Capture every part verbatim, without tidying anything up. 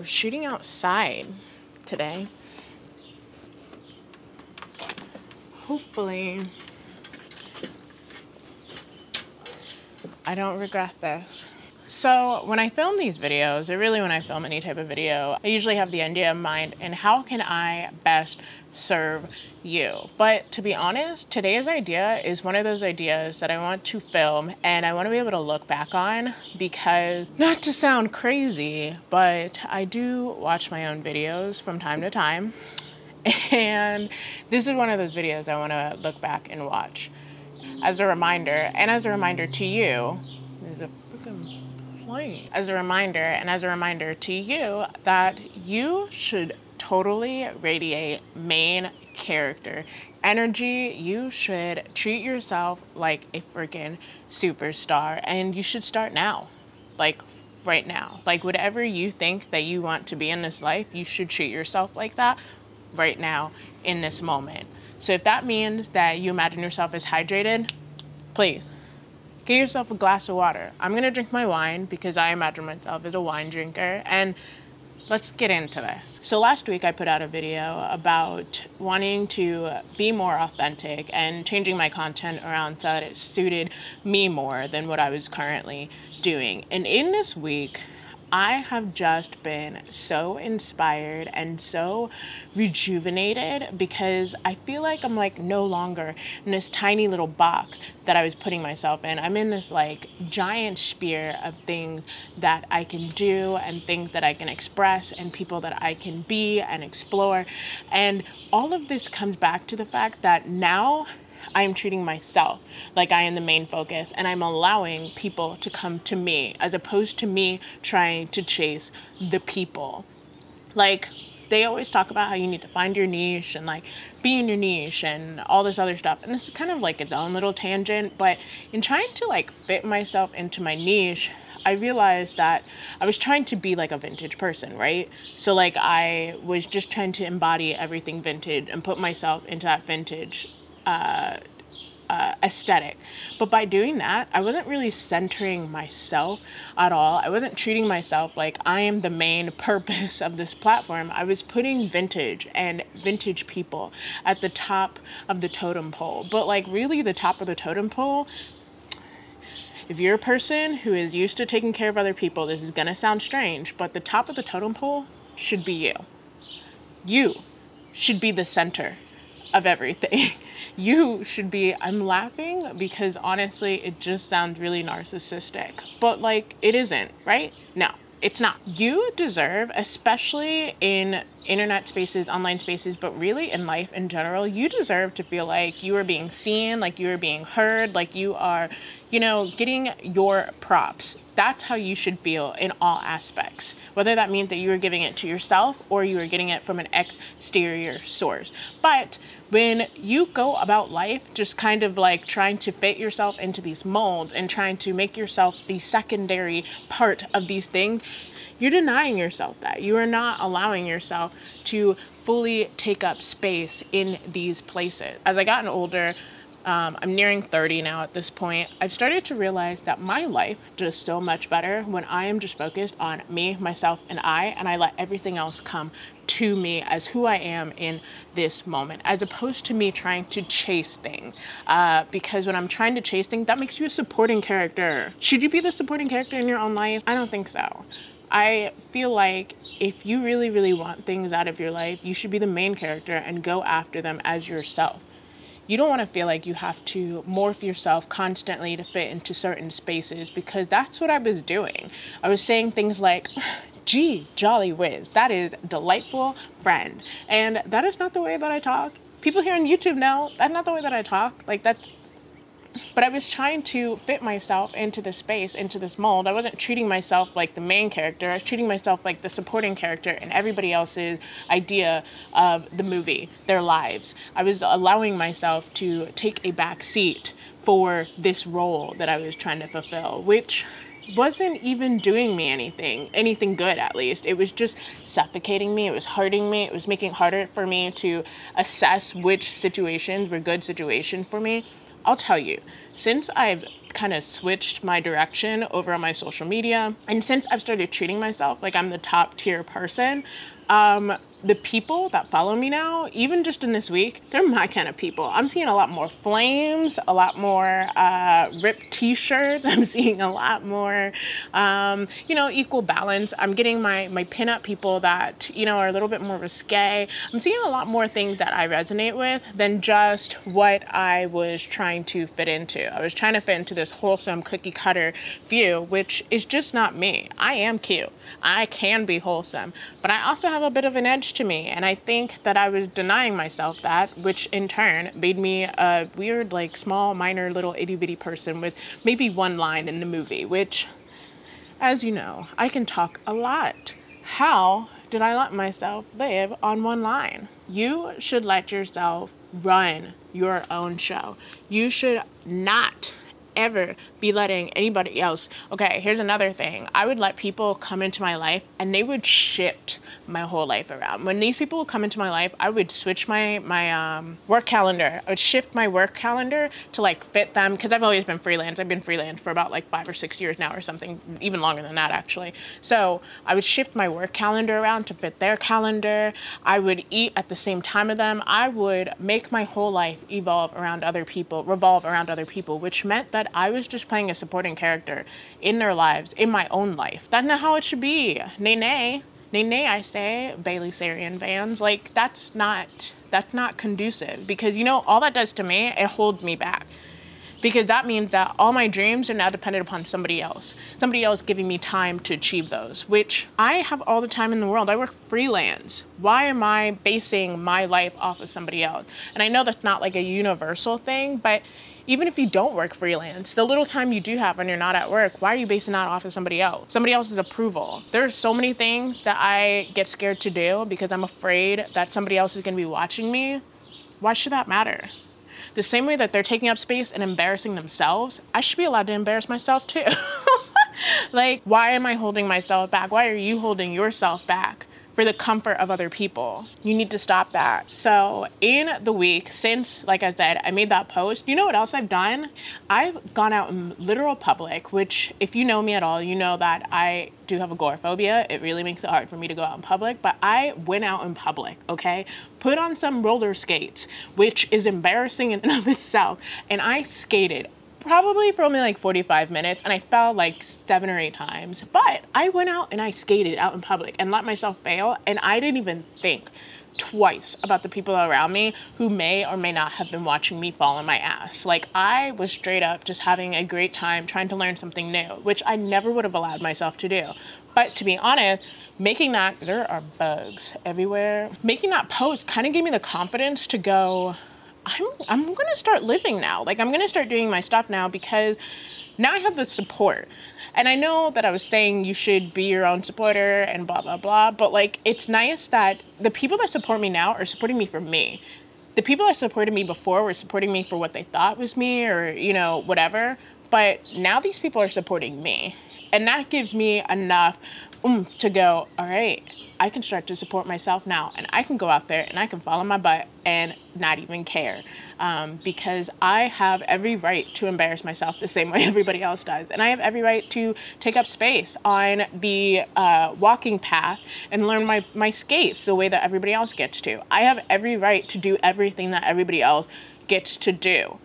We're shooting outside today. Hopefully, I don't regret this. So when I film these videos, or really when I film any type of video, I usually have the idea in mind and how can I best serve you? But to be honest, today's idea is one of those ideas that I want to film and I want to be able to look back on, because not to sound crazy, but I do watch my own videos from time to time. And this is one of those videos I want to look back and watch as a reminder, and as a reminder to you, there's a freaking... As a reminder, and as a reminder to you, that you should totally radiate main character energy. You should treat yourself like a freaking superstar, and you should start now, like right now. Like whatever you think that you want to be in this life, you should treat yourself like that right now in this moment. So if that means that you imagine yourself as hydrated, please. Get yourself a glass of water. I'm gonna drink my wine because I imagine myself as a wine drinker, and let's get into this. So last week I put out a video about wanting to be more authentic and changing my content around so that it suited me more than what I was currently doing. And in this week, I have just been so inspired and so rejuvenated because I feel like I'm like no longer in this tiny little box that I was putting myself in. I'm in this like giant sphere of things that I can do and things that I can express and people that I can be and explore. And all of this comes back to the fact that now I am treating myself like I am the main focus, and I'm allowing people to come to me as opposed to me trying to chase the people. Like they always talk about how you need to find your niche and like be in your niche and all this other stuff. And this is kind of like its own little tangent, but in trying to like fit myself into my niche, I realized that I was trying to be like a vintage person, right? So like I was just trying to embody everything vintage and put myself into that vintage Uh, uh, aesthetic. But by doing that, I wasn't really centering myself at all. I wasn't treating myself like I am the main purpose of this platform. I was putting vintage and vintage people at the top of the totem pole. But like really the top of the totem pole, if you're a person who is used to taking care of other people, this is gonna sound strange, but the top of the totem pole should be you. You should be the center of everything. You should be, I'm laughing because honestly, it just sounds really narcissistic, but like it isn't, right? No, it's not. You deserve, especially in internet spaces, online spaces, but really in life in general, you deserve to feel like you are being seen, like you are being heard, like you are, you know, getting your props. That's how you should feel in all aspects, whether that means that you are giving it to yourself or you are getting it from an exterior source. But when you go about life just kind of like trying to fit yourself into these molds and trying to make yourself the secondary part of these things, you're denying yourself that. You are not allowing yourself to fully take up space in these places. As I gotten older, Um, I'm nearing thirty now at this point, I've started to realize that my life does so much better when I am just focused on me, myself, and I, and I let everything else come to me as who I am in this moment, as opposed to me trying to chase things. Uh, because when I'm trying to chase things, that makes you a supporting character. Should you be the supporting character in your own life? I don't think so. I feel like if you really, really want things out of your life, you should be the main character and go after them as yourself. You don't want to feel like you have to morph yourself constantly to fit into certain spaces, because that's what I was doing. I was saying things like, gee, jolly whiz, that is delightful friend. And that is not the way that I talk. People here on YouTube know that's not the way that I talk. Like that's, but I was trying to fit myself into this space, into this mold. I wasn't treating myself like the main character. I was treating myself like the supporting character in everybody else's idea of the movie, their lives. I was allowing myself to take a back seat for this role that I was trying to fulfill, which wasn't even doing me anything, anything good at least. It was just suffocating me. It was hurting me. It was making it harder for me to assess which situations were good situations for me. I'll tell you, since I've kind of switched my direction over on my social media. And since I've started treating myself like I'm the top tier person, um, the people that follow me now, even just in this week, they're my kind of people. I'm seeing a lot more flames, a lot more uh, ripped t-shirts. I'm seeing a lot more, um, you know, equal balance. I'm getting my, my pinup people that, you know, are a little bit more risque. I'm seeing a lot more things that I resonate with than just what I was trying to fit into. I was trying to fit into this wholesome cookie cutter view, which is just not me. I am cute. I can be wholesome, but I also have a bit of an edge to me, and I think that I was denying myself that, which in turn made me a weird, like, small, minor, little itty bitty person with maybe one line in the movie, which, as you know, I can talk a lot. How did I let myself live on one line? You should let yourself run your own show. You should not ever be letting anybody else. Okay, here's another thing. I would let people come into my life and they would shift my whole life around. When these people would come into my life, I would switch my, my um, work calendar. I would shift my work calendar to like fit them, because I've always been freelance. I've been freelance for about like five or six years now or something, even longer than that actually. So I would shift my work calendar around to fit their calendar. I would eat at the same time as them. I would make my whole life evolve around other people, revolve around other people, which meant that That I was just playing a supporting character in their lives, in my own life. That's not how it should be. Nay, nay, nay, nay, I say, Bailey Sarian Vans. Like, that's not, that's not conducive, because, you know, all that does to me, it holds me back. Because that means that all my dreams are now dependent upon somebody else. Somebody else giving me time to achieve those, which I have all the time in the world. I work freelance. Why am I basing my life off of somebody else? And I know that's not like a universal thing, but even if you don't work freelance, the little time you do have when you're not at work, why are you basing that off of somebody else? Somebody else's approval. There's so many things that I get scared to do because I'm afraid that somebody else is gonna be watching me. Why should that matter? The same way that they're taking up space and embarrassing themselves, I should be allowed to embarrass myself too. Like, why am I holding myself back? Why are you holding yourself back for the comfort of other people? You need to stop that. So in the week since, like I said, I made that post, you know what else I've done? I've gone out in literal public, which if you know me at all, you know that I do have agoraphobia. It really makes it hard for me to go out in public, but I went out in public, okay? Put on some roller skates, which is embarrassing in and of itself. And I skated probably for only like forty-five minutes, and I fell like seven or eight times, but I went out and I skated out in public and let myself fail, and I didn't even think twice about the people around me who may or may not have been watching me fall on my ass. Like, I was straight up just having a great time trying to learn something new, which I never would have allowed myself to do. But to be honest, making that, there are bugs everywhere. Making that post kind of gave me the confidence to go, I'm, I'm gonna start living now. Like, I'm gonna start doing my stuff now, because now I have the support. And I know that I was saying you should be your own supporter and blah, blah, blah, but like, it's nice that the people that support me now are supporting me for me. The people that supported me before were supporting me for what they thought was me, or, you know, whatever. But now these people are supporting me. And that gives me enough oomph to go, all right, I can start to support myself now, and I can go out there and I can follow my butt and not even care, um, because I have every right to embarrass myself the same way everybody else does. And I have every right to take up space on the uh, walking path and learn my, my skates the way that everybody else gets to. I have every right to do everything that everybody else gets to do.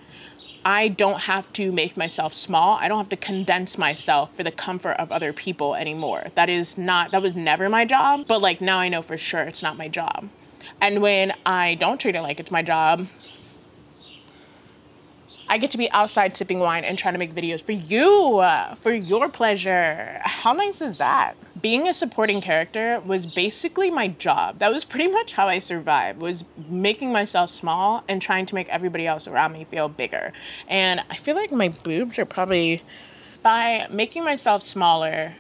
I don't have to make myself small. I don't have to condense myself for the comfort of other people anymore. That is not, that was never my job, but like now I know for sure it's not my job. And when I don't treat it like it's my job, I get to be outside sipping wine and trying to make videos for you, for your pleasure. How nice is that? Being a supporting character was basically my job. That was pretty much how I survived, was making myself small and trying to make everybody else around me feel bigger. And I feel like my boobs are probably, by making myself smaller,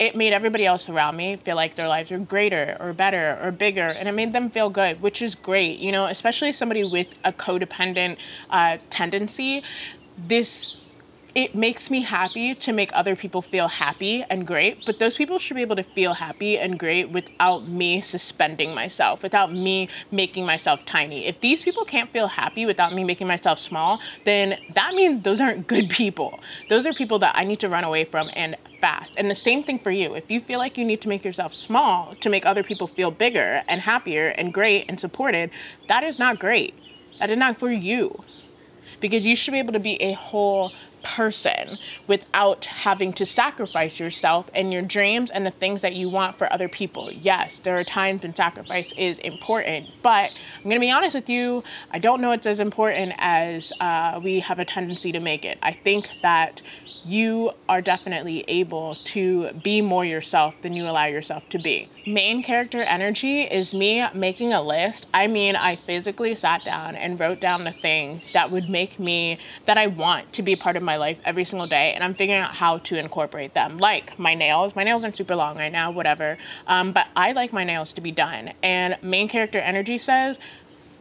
it made everybody else around me feel like their lives are greater or better or bigger, and it made them feel good, which is great, you know, especially somebody with a codependent uh, tendency. This it makes me happy to make other people feel happy and great, but those people should be able to feel happy and great without me suspending myself, without me making myself tiny. If these people can't feel happy without me making myself small, then that means those aren't good people. Those are people that I need to run away from and fast. And the same thing for you. If you feel like you need to make yourself small to make other people feel bigger and happier and great and supported, that is not great. That is not for you. Because you should be able to be a whole person without having to sacrifice yourself and your dreams and the things that you want for other people. Yes, there are times when sacrifice is important, but I'm going to be honest with you, I don't know it's as important as uh, we have a tendency to make it. I think that you are definitely able to be more yourself than you allow yourself to be. Main character energy is me making a list. I mean, I physically sat down and wrote down the things that would make me, that I want to be part of my life every single day, and I'm figuring out how to incorporate them. Like my nails, my nails aren't super long right now, whatever, um, but I like my nails to be done. And main character energy says,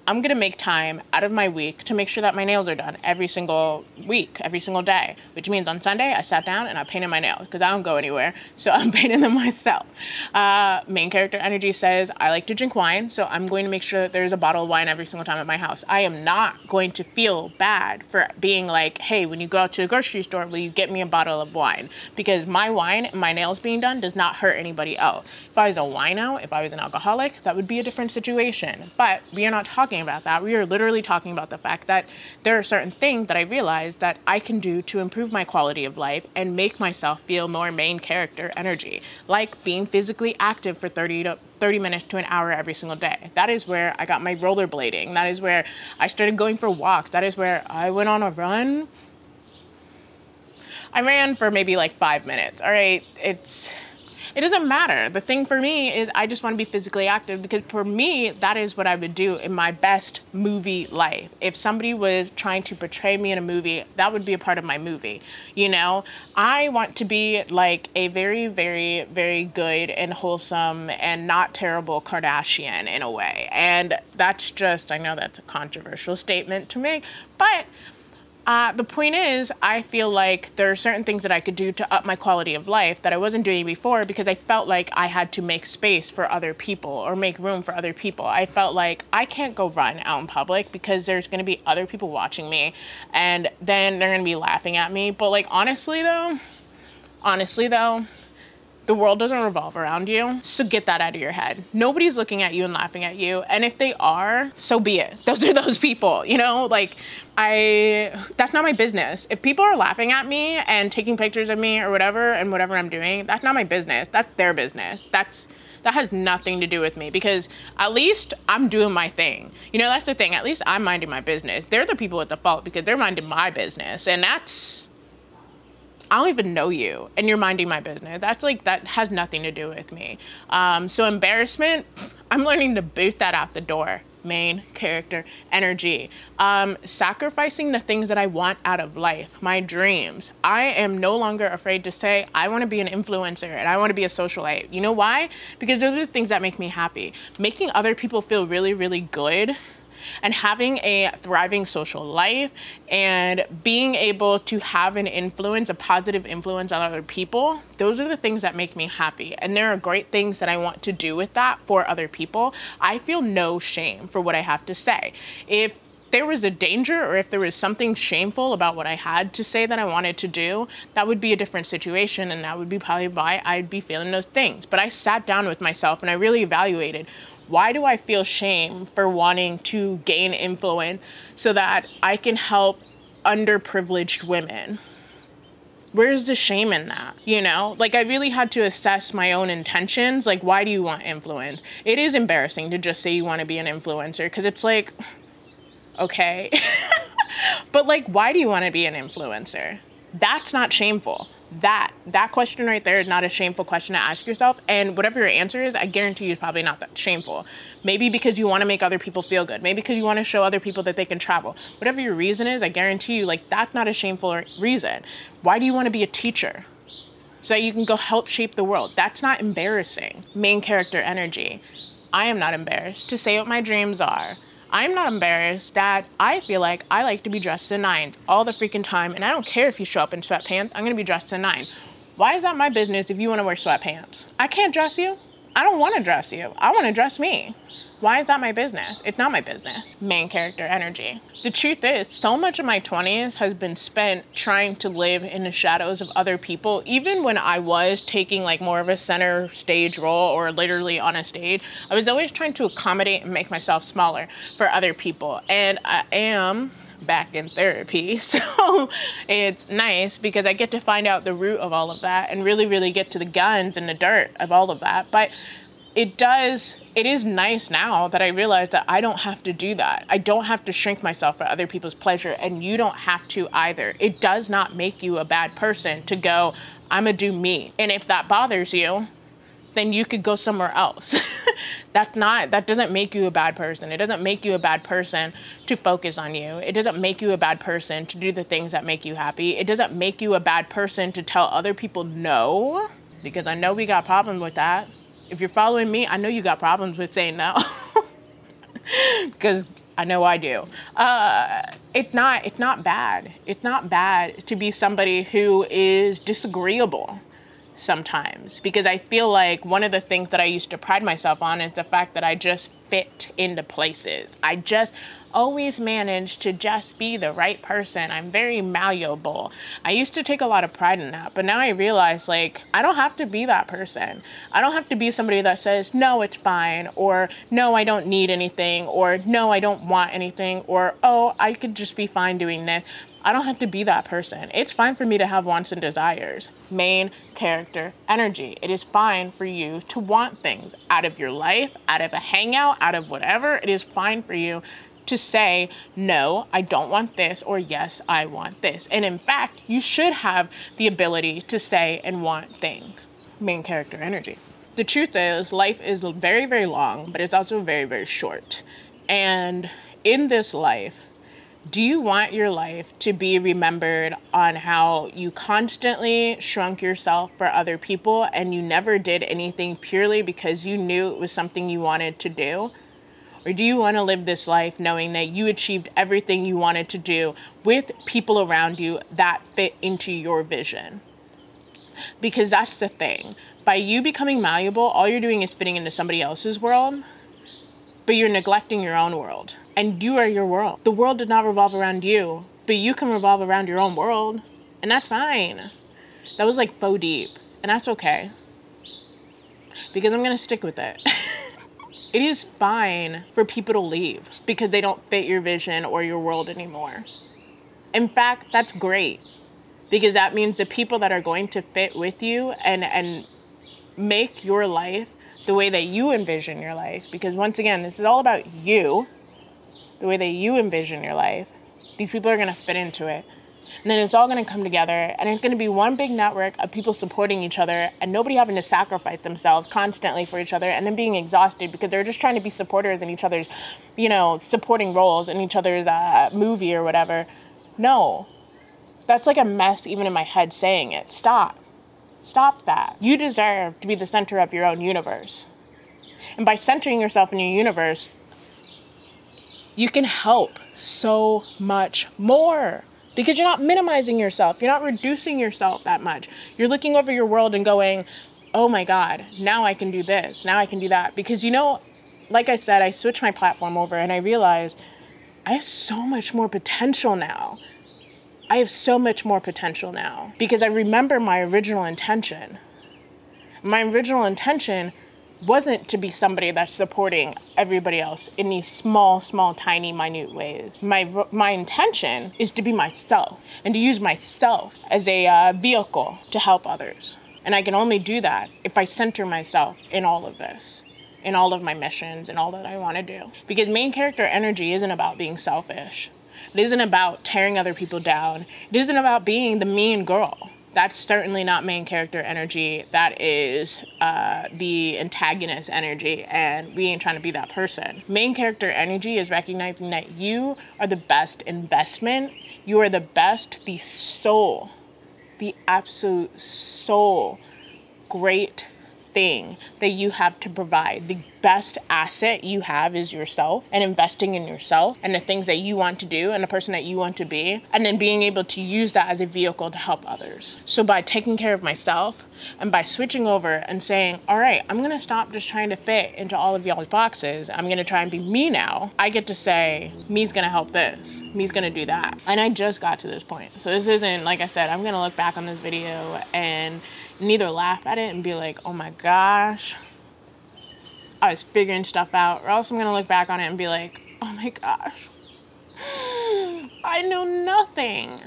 I'm gonna make time out of my week to make sure that my nails are done every single week, every single day, which means on Sunday I sat down and I painted my nails because I don't go anywhere, so I'm painting them myself. Uh, main character energy says I like to drink wine, so I'm going to make sure that there's a bottle of wine every single time at my house. I am not going to feel bad for being like, hey, when you go out to a grocery store, will you get me a bottle of wine? Because my wine and my nails being done does not hurt anybody else. If I was a wino, if I was an alcoholic, that would be a different situation, but we are not talking about that. We are literally talking about the fact that there are certain things that I realized that I can do to improve my quality of life and make myself feel more main character energy, like being physically active for thirty to thirty minutes to an hour every single day. That is where I got my rollerblading. That is where I started going for walks. That is where I went on a run. I ran for maybe like five minutes. All right. It's It doesn't matter. The thing for me is I just want to be physically active because for me, that is what I would do in my best movie life. If somebody was trying to portray me in a movie, that would be a part of my movie. You know, I want to be like a very, very, very good and wholesome and not terrible Kardashian in a way. And that's just, I know that's a controversial statement to make, but Uh, the point is, I feel like there are certain things that I could do to up my quality of life that I wasn't doing before because I felt like I had to make space for other people or make room for other people. I felt like I can't go run out in public because there's going to be other people watching me and then they're going to be laughing at me. But like, honestly though, honestly though, the world doesn't revolve around you, so get that out of your head. Nobody's looking at you and laughing at you, and if they are, so be it. Those are those people, you know? Like, I, that's not my business. If people are laughing at me and taking pictures of me or whatever and whatever I'm doing, that's not my business. That's their business. That's, that has nothing to do with me because at least I'm doing my thing. You know, that's the thing. At least I'm minding my business. They're the people at the fault because they're minding my business, and that's, I don't even know you and you're minding my business. That's like, that has nothing to do with me. Um, so embarrassment, I'm learning to boot that out the door. Main character energy. Um, sacrificing the things that I want out of life, my dreams. I am no longer afraid to say, I want to be an influencer and I want to be a socialite. You know why? Because those are the things that make me happy. Making other people feel really, really good and having a thriving social life and being able to have an influence, a positive influence on other people, those are the things that make me happy. And there are great things that I want to do with that for other people. I feel no shame for what I have to say. If there was a danger or if there was something shameful about what I had to say that I wanted to do, that would be a different situation and that would be probably why I'd be feeling those things. But I sat down with myself and I really evaluated, why do I feel shame for wanting to gain influence so that I can help underprivileged women? Where's the shame in that? You know, like I really had to assess my own intentions. Like, why do you want influence? It is embarrassing to just say you want to be an influencer because it's like, okay, but like, why do you want to be an influencer? That's not shameful. That, that question right there is not a shameful question to ask yourself. And whatever your answer is, I guarantee you it's probably not that shameful. Maybe because you want to make other people feel good. Maybe because you want to show other people that they can travel. Whatever your reason is, I guarantee you, like, that's not a shameful reason. Why do you want to be a teacher? So that you can go help shape the world. That's not embarrassing. Main character energy. I am not embarrassed to say what my dreams are. I'm not embarrassed that I feel like I like to be dressed in nines all the freaking time, and I don't care if you show up in sweatpants, I'm gonna be dressed in nine. Why is that my business if you wanna wear sweatpants? I can't dress you. I don't wanna dress you. I wanna dress me. Why is that my business? It's not my business. Main character energy. The truth is, so much of my twenties has been spent trying to live in the shadows of other people. Even when I was taking like more of a center stage role or literally on a stage, I was always trying to accommodate and make myself smaller for other people. And I am back in therapy, so it's nice because I get to find out the root of all of that and really, really get to the guns and the dirt of all of that. But it does, it is nice now that I realize that I don't have to do that. I don't have to shrink myself for other people's pleasure, and you don't have to either. It does not make you a bad person to go, I'm gonna do me. And if that bothers you, then you could go somewhere else. That's not, that doesn't make you a bad person. It doesn't make you a bad person to focus on you. It doesn't make you a bad person to do the things that make you happy. It doesn't make you a bad person to tell other people no, because I know we got problems with that. If you're following me, I know you got problems with saying no, because I know I do. Uh, it's not, it's not bad. It's not bad to be somebody who is disagreeable sometimes, because I feel like one of the things that I used to pride myself on is the fact that I just fit into places. I just always managed to just be the right person. I'm very malleable. I used to take a lot of pride in that, but now I realize, like, I don't have to be that person. I don't have to be somebody that says, no, it's fine, or no, I don't need anything, or no, I don't want anything, or oh, I could just be fine doing this. I don't have to be that person. It's fine for me to have wants and desires. Main character energy. It is fine for you to want things out of your life, out of a hangout, out of whatever. It is fine for you to say, no, I don't want this, or yes, I want this. And in fact, you should have the ability to say and want things. Main character energy. The truth is, life is very, very long, but it's also very, very short. And in this life, do you want your life to be remembered on how you constantly shrunk yourself for other people and you never did anything purely because you knew it was something you wanted to do? Or do you want to live this life knowing that you achieved everything you wanted to do with people around you that fit into your vision? Because that's the thing. By you becoming malleable, all you're doing is fitting into somebody else's world, but you're neglecting your own world. And you are your world. The world did not revolve around you, but you can revolve around your own world, and that's fine. That was like faux deep, and that's okay, because I'm gonna stick with it. It is fine for people to leave because they don't fit your vision or your world anymore. In fact, that's great, because that means the people that are going to fit with you and, and make your life the way that you envision your life, because once again, this is all about you, the way that you envision your life, these people are gonna fit into it. And then it's all gonna come together, and it's gonna be one big network of people supporting each other and nobody having to sacrifice themselves constantly for each other and then being exhausted because they're just trying to be supporters in each other's, you know, supporting roles in each other's uh, movie or whatever. No, that's like a mess even in my head saying it. Stop. Stop that. You deserve to be the center of your own universe. And by centering yourself in your universe, you can help so much more because you're not minimizing yourself. You're not reducing yourself that much. You're looking over your world and going, oh my God, now I can do this. Now I can do that. Because, you know, like I said, I switched my platform over and I realized I have so much more potential now. I have so much more potential now because I remember my original intention. My original intention wasn't to be somebody that's supporting everybody else in these small, small, tiny, minute ways. My, my intention is to be myself and to use myself as a uh, vehicle to help others. And I can only do that if I center myself in all of this, in all of my missions and all that I want to do. Because main character energy isn't about being selfish. It isn't about tearing other people down. It isn't about being the mean girl. That's certainly not main character energy. That is uh, the antagonist energy, and we ain't trying to be that person. Main character energy is recognizing that you are the best investment. You are the best, the soul, the absolute soul, great thing that you have to provide. The best asset you have is yourself, and investing in yourself and the things that you want to do and the person that you want to be, and then being able to use that as a vehicle to help others. So by taking care of myself and by switching over and saying, all right, I'm going to stop just trying to fit into all of y'all's boxes. I'm going to try and be me now. I get to say, me's going to help this. Me's going to do that. And I just got to this point. So this isn't, like I said, I'm going to look back on this video and neither laugh at it and be like, oh my gosh, I was figuring stuff out, or else I'm going to look back on it and be like, oh my gosh, I know nothing.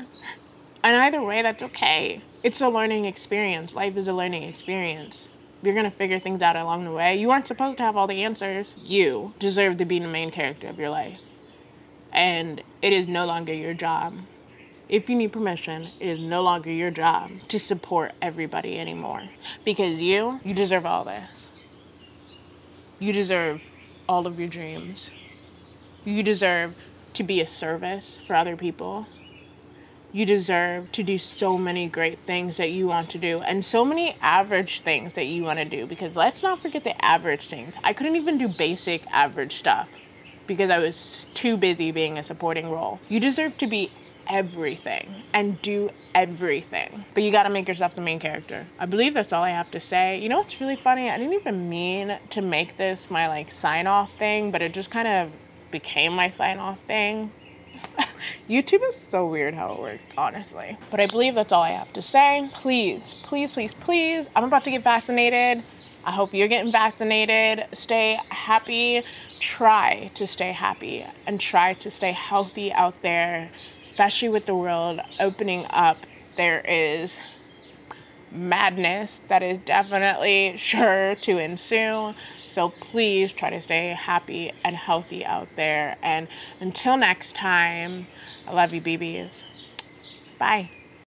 And either way, that's okay. It's a learning experience. Life is a learning experience. You're going to figure things out along the way. You aren't supposed to have all the answers. You deserve to be the main character of your life. And it is no longer your job. If you need permission, it is no longer your job to support everybody anymore. Because you, you deserve all this. You deserve all of your dreams. You deserve to be a service for other people. You deserve to do so many great things that you want to do, and so many average things that you want to do, because let's not forget the average things. I couldn't even do basic average stuff because I was too busy being a supporting role. You deserve to be everything and do everything, but you got to make yourself the main character. I believe that's all I have to say. You know what's really funny? I didn't even mean to make this my like sign off thing, but it just kind of became my sign off thing. YouTube is so weird how it works, honestly. But I believe that's all I have to say. Please, please, please, please. I'm about to get vaccinated. I hope you're getting vaccinated. Stay happy. Try to stay happy and try to stay healthy out there, especially with the world opening up. There is madness that is definitely sure to ensue. So please try to stay happy and healthy out there. And until next time, I love you, B Bs. Bye.